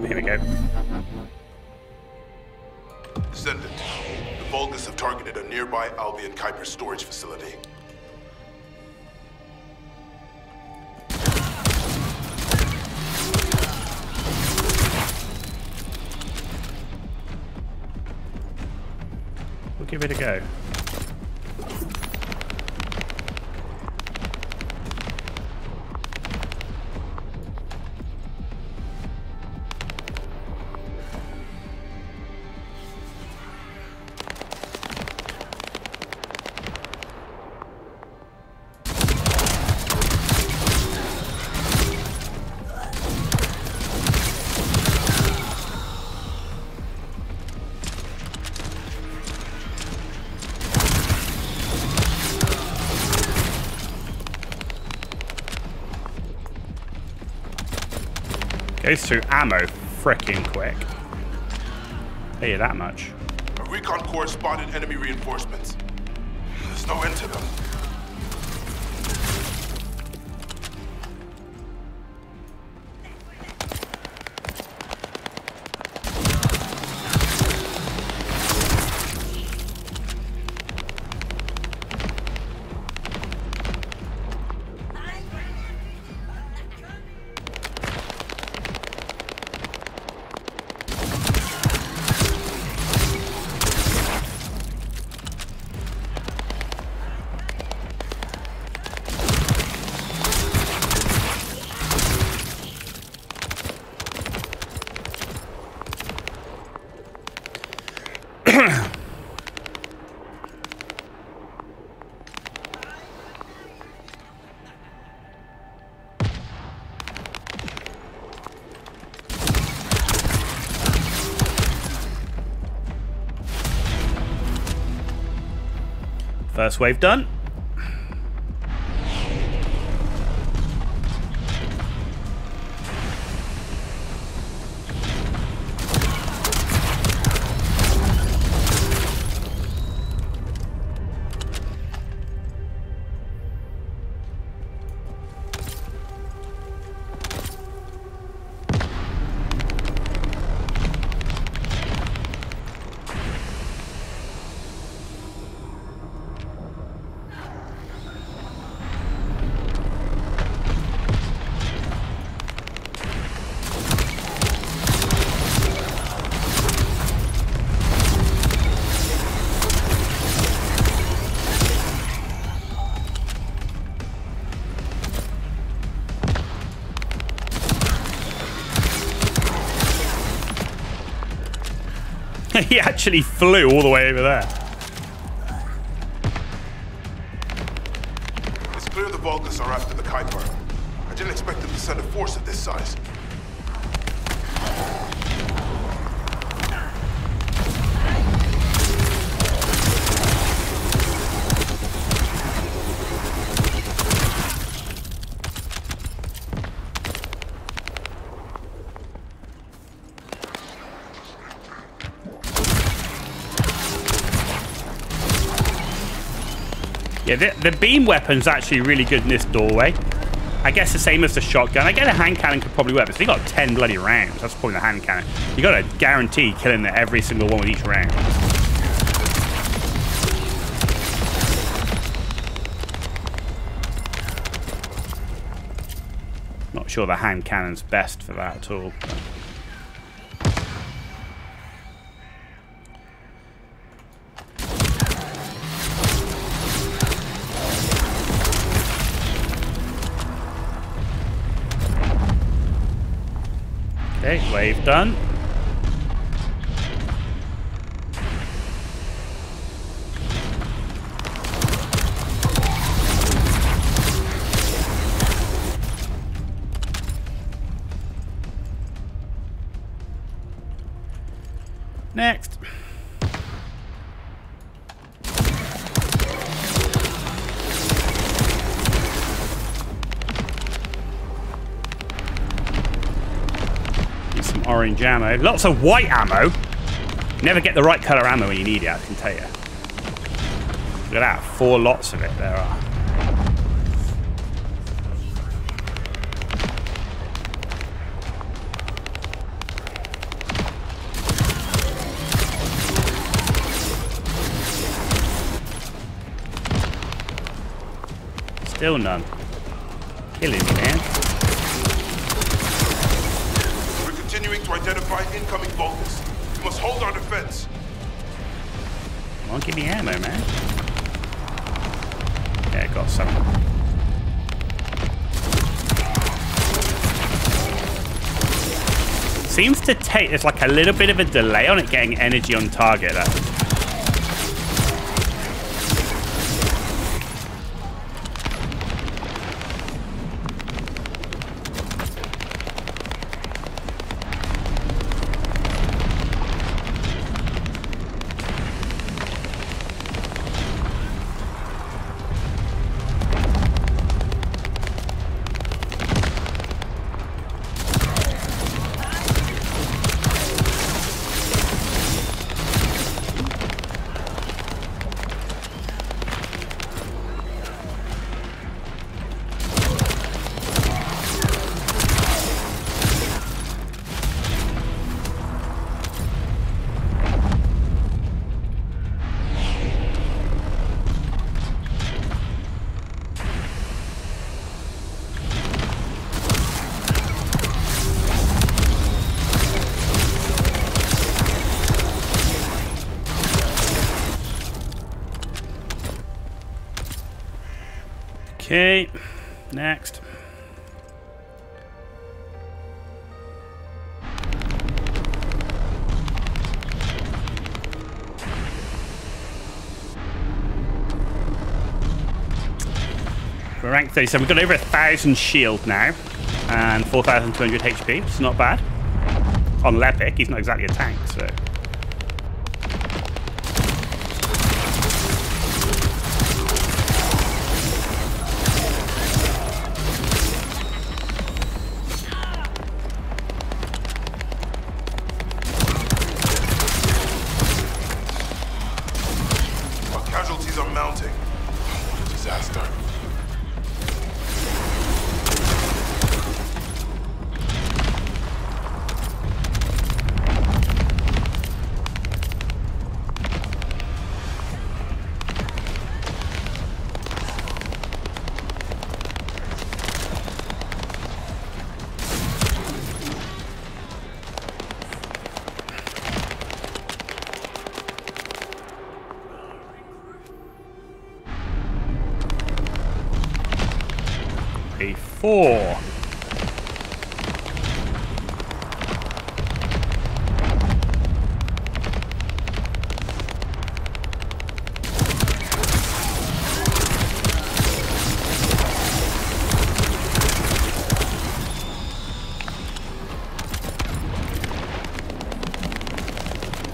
Yeah, here we go. Descendant, the Vulgus have targeted a nearby Albion Kuiper storage facility. We'll give it a go. Goes through ammo freaking quick. Tell you that much. A recon corps spotted enemy reinforcements. There's no end to them. First wave done. He actually flew all the way over there. It's clear the Vulgus are after the Kuiper. I didn't expect them to send a force of this size. Yeah, the beam weapon's actually really good in this doorway. I guess the same as the shotgun. I guess a hand cannon could probably work, but you got 10 bloody rounds. That's probably the hand cannon. You got to guarantee killing every single one with each round. Not sure the hand cannon's best for that at all. Okay, wave done. Next. Orange ammo. Lots of white ammo. Never get the right colour ammo when you need it, I can tell you. Look at that. 4 lots of it there are. Still none. Killing me, man. We're continuing to identify incoming Vulgus. We must hold our defense. Come on, give me ammo, man. Yeah, I got some. Seems to take, there's like a little bit of a delay on it getting energy on target. Okay, next. We're rank 37. We've got over 1,000 shield now and 4,200 HP. It's not bad. On Lepic, he's not exactly a tank, so. Four.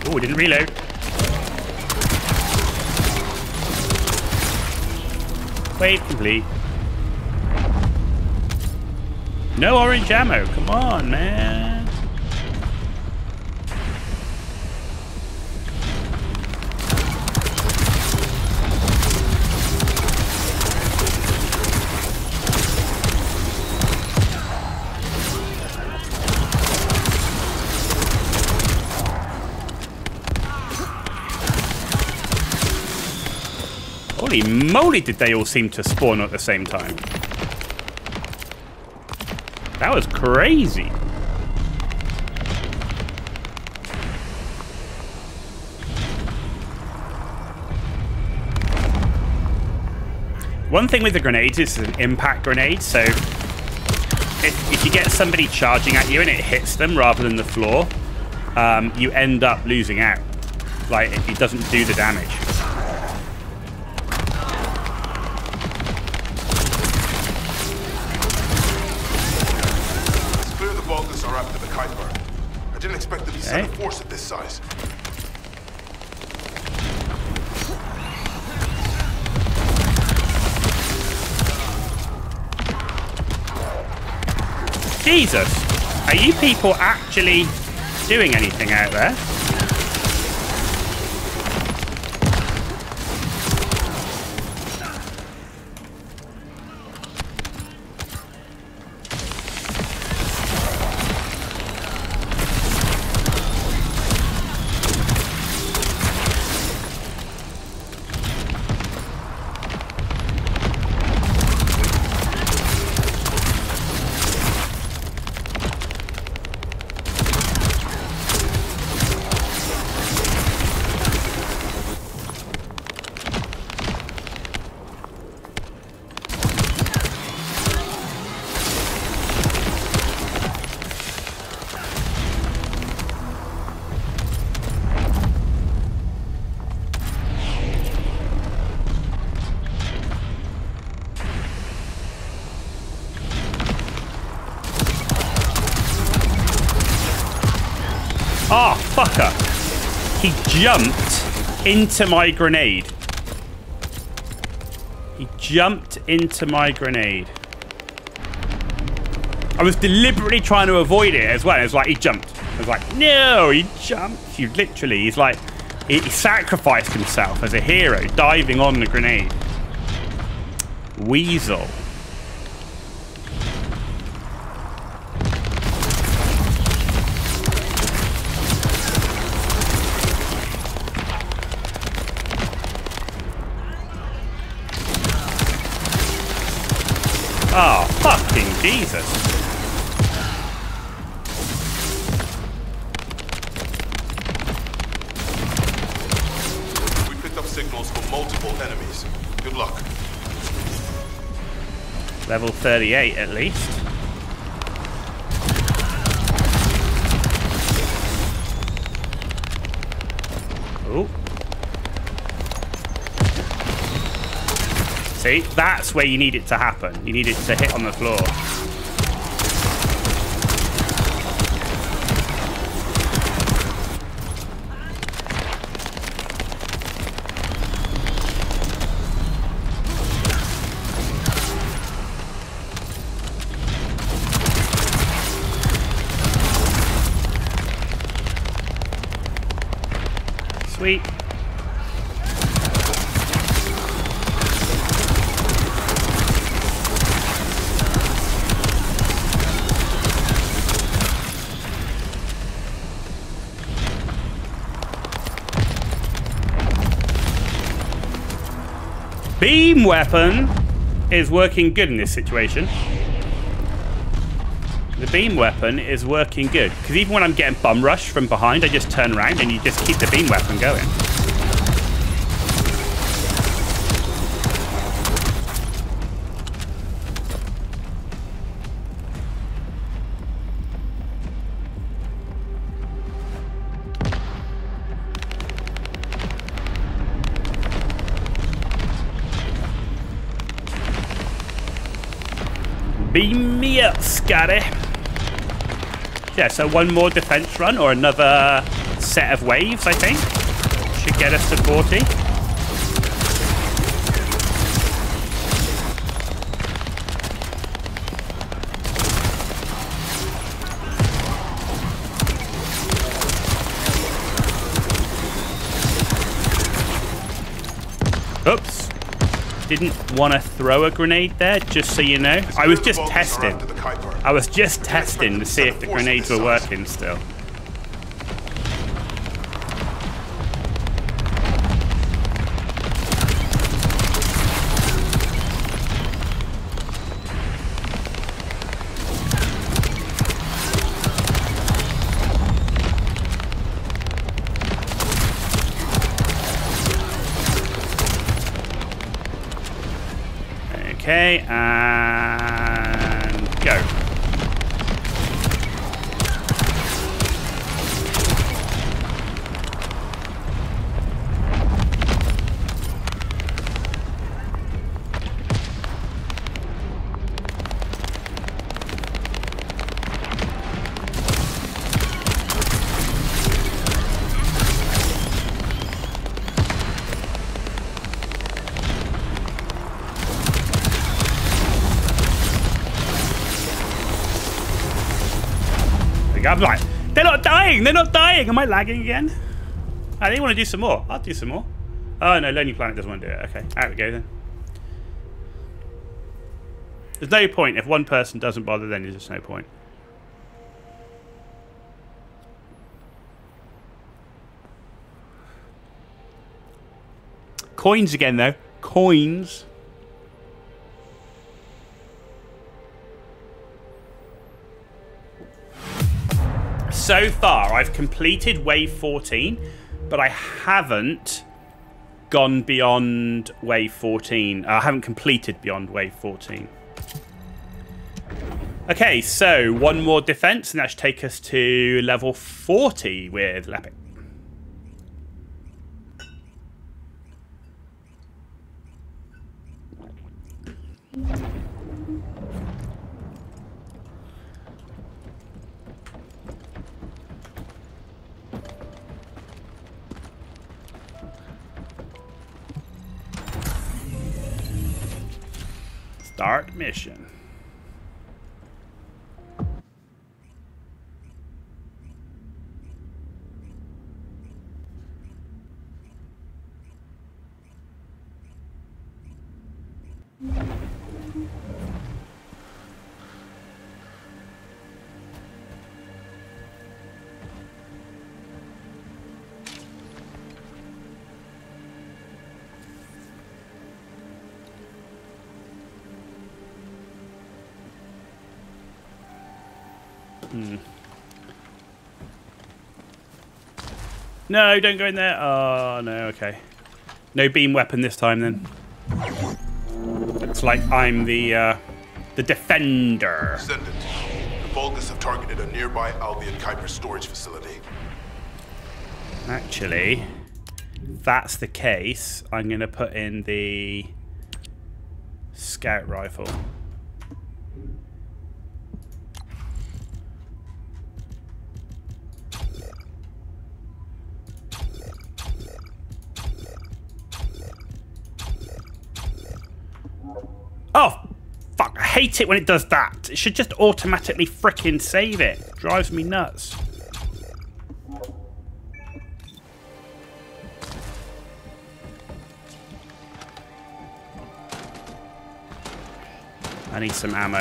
Oh, didn't reload. Wave complete. No orange ammo, come on, man. Holy moly, did they all seem to spawn at the same time? That was crazy. One thing with the grenades is it's an impact grenade, so if you get somebody charging at you and it hits them rather than the floor, you end up losing out. Like, it doesn't do the damage. A force of this size. Jesus, are you people actually doing anything out there? Ah, fucker. He jumped into my grenade. He jumped into my grenade. I was deliberately trying to avoid it as well. It's like, he jumped. I was like, no, he jumped. You literally, he's like, he sacrificed himself as a hero, diving on the grenade. Weasel. Oh, fucking Jesus. Signals for multiple enemies. Good luck. Level 38 at least. Oh. See, that's where you need it to happen. You need it to hit on the floor. Sweet. Beam weapon is working good in this situation. The beam weapon is working good. Because even when I'm getting bum rushed from behind, I just turn around and you just keep the beam weapon going. Beam me up, Scotty. Yeah, so one more defense run or another set of waves, I think, should get us to 40. Oops. Didn't want to throw a grenade there, just so you know. I was just testing. I was just testing to see if the grenades were working still. Okay, and go. I'm like, they're not dying. They're not dying. Am I lagging again? I think I want to do some more. I'll do some more. Oh, no. Lonely Planet doesn't want to do it. Okay. There we go, then. There's no point. If one person doesn't bother, then there's just no point. Coins again, though. Coins. So far, I've completed wave 14, but I haven't gone beyond wave 14. I haven't completed beyond wave 14. Okay, so one more defense, and that should take us to level 40 with Lepic. Start mission. No, don't go in there. Oh, no, okay. No beam weapon this time, then. Looks like I'm the defender. Descendant, the Vulgus have targeted a nearby Albion Kuiper storage facility. Actually, if that's the case, I'm going to put in the scout rifle. I hate it when it does that. It should just automatically frickin' save it. Drives me nuts. I need some ammo.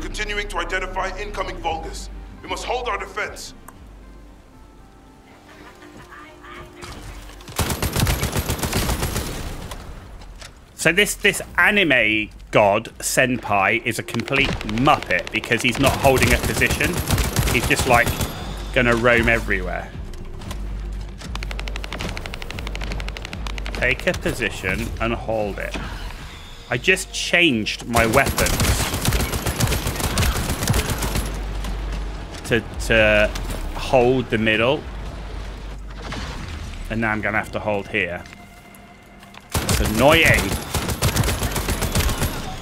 Continuing to identify incoming Vulgus. We must hold our defense. So this anime god, Senpai, is a complete muppet because he's not holding a position. He's just like gonna roam everywhere. Take a position and hold it. I just changed my weapons to hold the middle, and now I'm gonna have to hold here. It's annoying.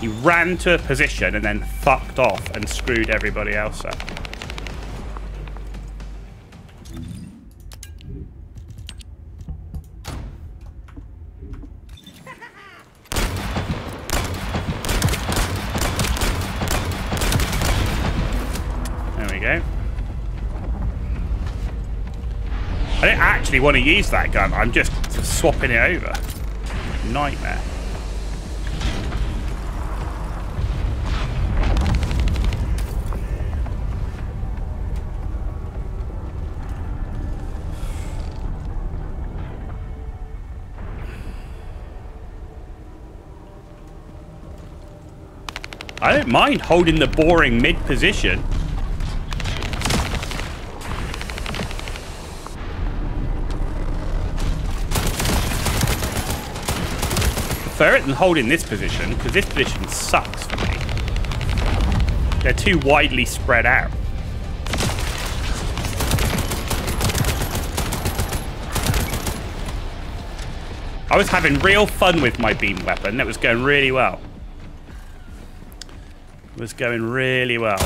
He ran to a position and then fucked off and screwed everybody else up. There we go. I don't actually want to use that gun. I'm just swapping it over. Nightmare. I don't mind holding the boring mid position. It and hold in this position, because this position sucks for me. They're too widely spread out. I was having real fun with my beam weapon. That was going really well. It was going really well.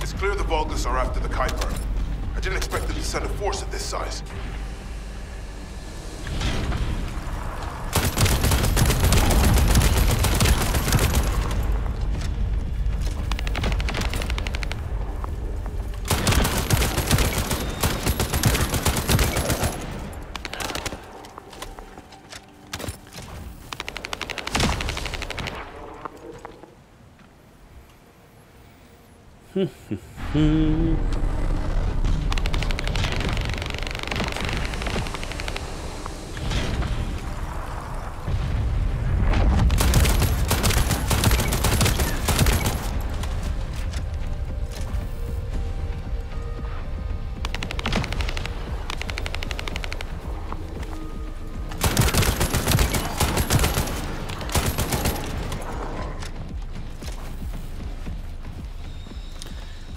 It's clear the Vulgus are after the Kuiper. I didn't expect them to send a force of this size.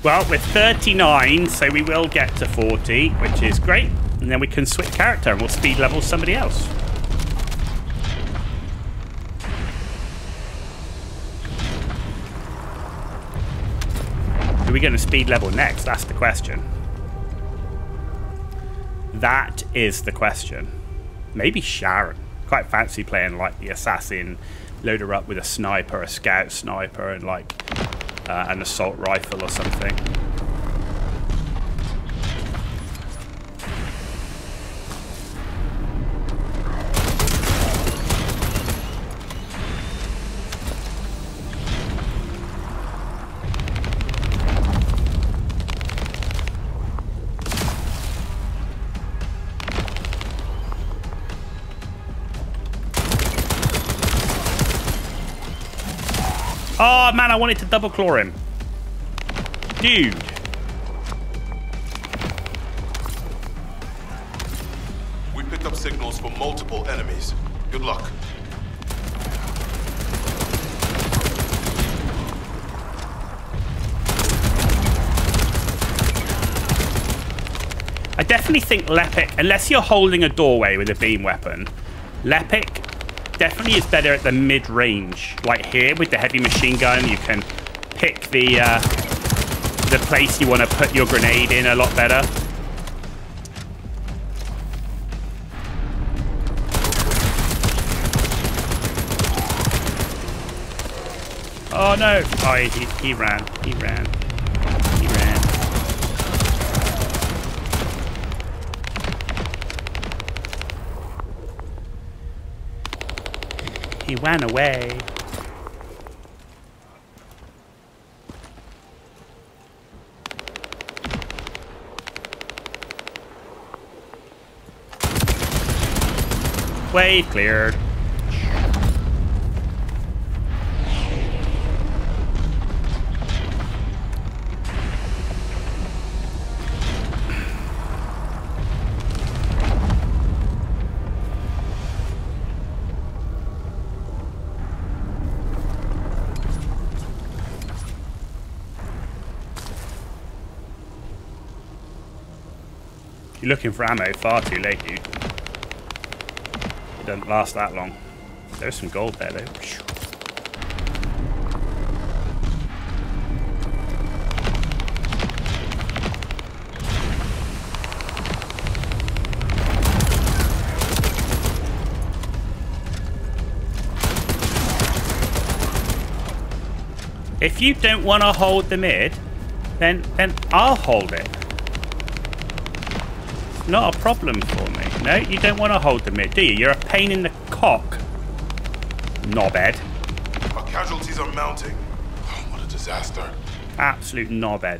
Well, we're 39, so we will get to 40, which is great. And then we can switch character and we'll speed level somebody else. Are we going to speed level next? That's the question. That is the question. Maybe Sharon. Quite fancy playing like the assassin, load her up with a sniper, a scout sniper, and like an assault rifle or something. Oh man, I wanted to double claw him. Dude. We picked up signals for multiple enemies. Good luck. I definitely think Lepic, unless you're holding a doorway with a beam weapon, Lepic definitely is better at the mid-range. Like here with the heavy machine gun, you can pick the place you want to put your grenade in a lot better. Oh no! Oh, he ran. He ran. He ran away. Way cleared. You're looking for ammo far too late, dude. It doesn't last that long. There's some gold there, though. If you don't want to hold the mid, then I'll hold it. Not a problem for me. No, you don't want to hold the mid, do you? You're a pain in the cock, knobhead. Our casualties are mounting. Oh, what a disaster. Absolute knobhead.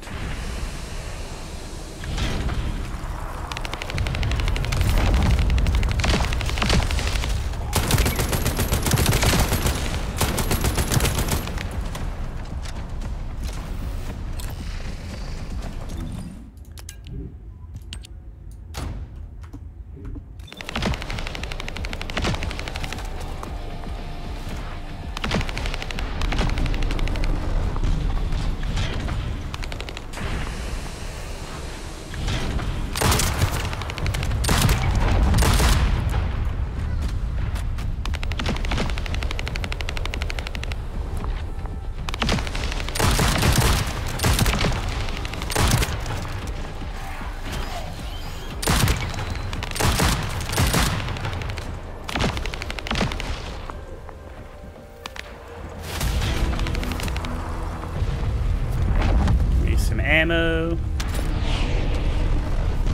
Ammo.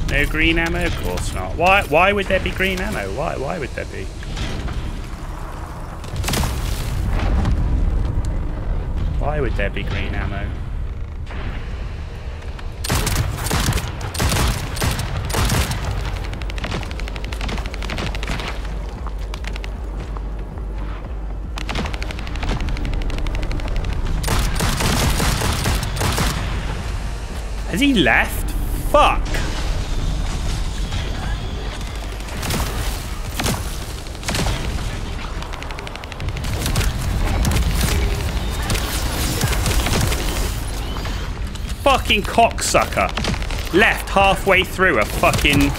No green ammo? Of course not. Why would there be green ammo? Why would there be? Why would there be green ammo? Has he left? Fuck. Fucking cocksucker. Left halfway through a fucking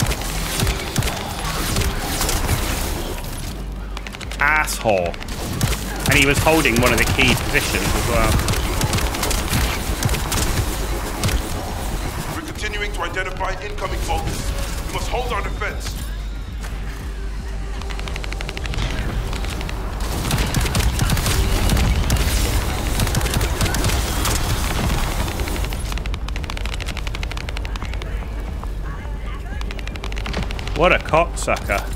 asshole. And he was holding one of the key positions as well. We're continuing to identify incoming Vulgus. We must hold our defense. What a cocksucker.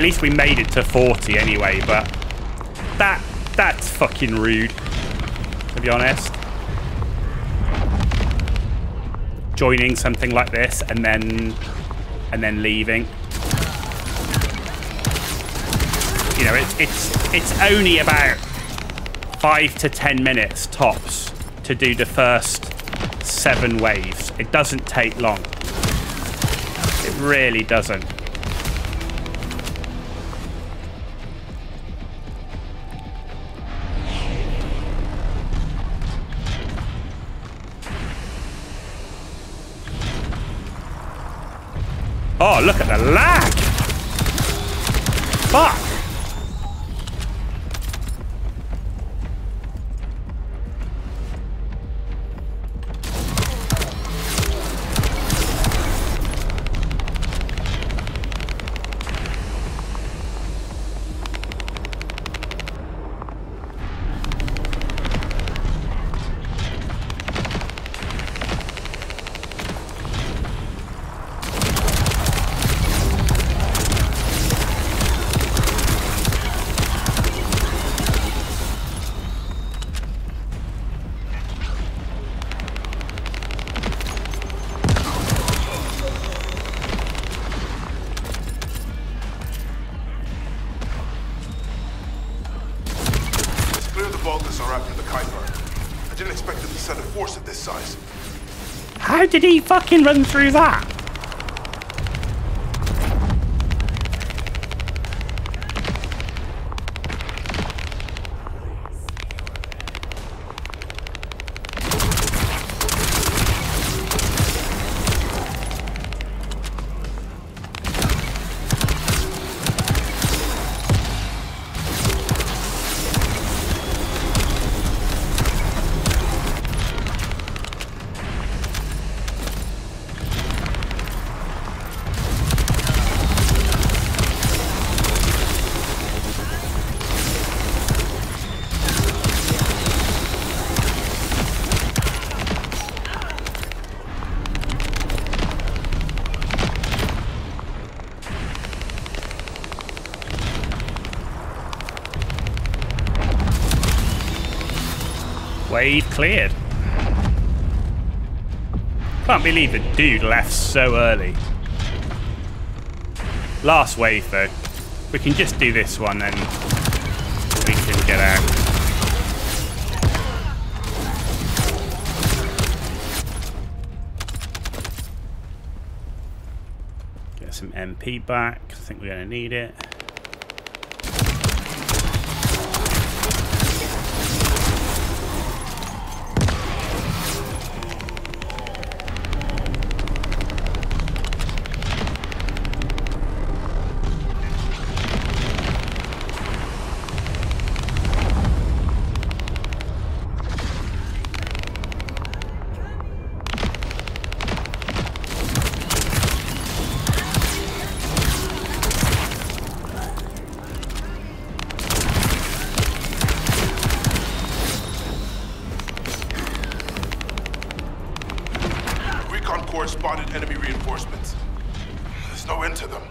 At least we made it to 40 anyway, but that's fucking rude, to be honest. Joining something like this and then leaving. You know, it's only about 5 to 10 minutes tops to do the first 7 waves. It doesn't take long. It really doesn't. Oh, look at the lag! Fuck! Did he fucking run through that? Wave cleared. Can't believe the dude left so early. Last wave though. We can just do this one and we can get out. Get some MP back. I think we're gonna need it. Spotted enemy reinforcements. There's no end to them.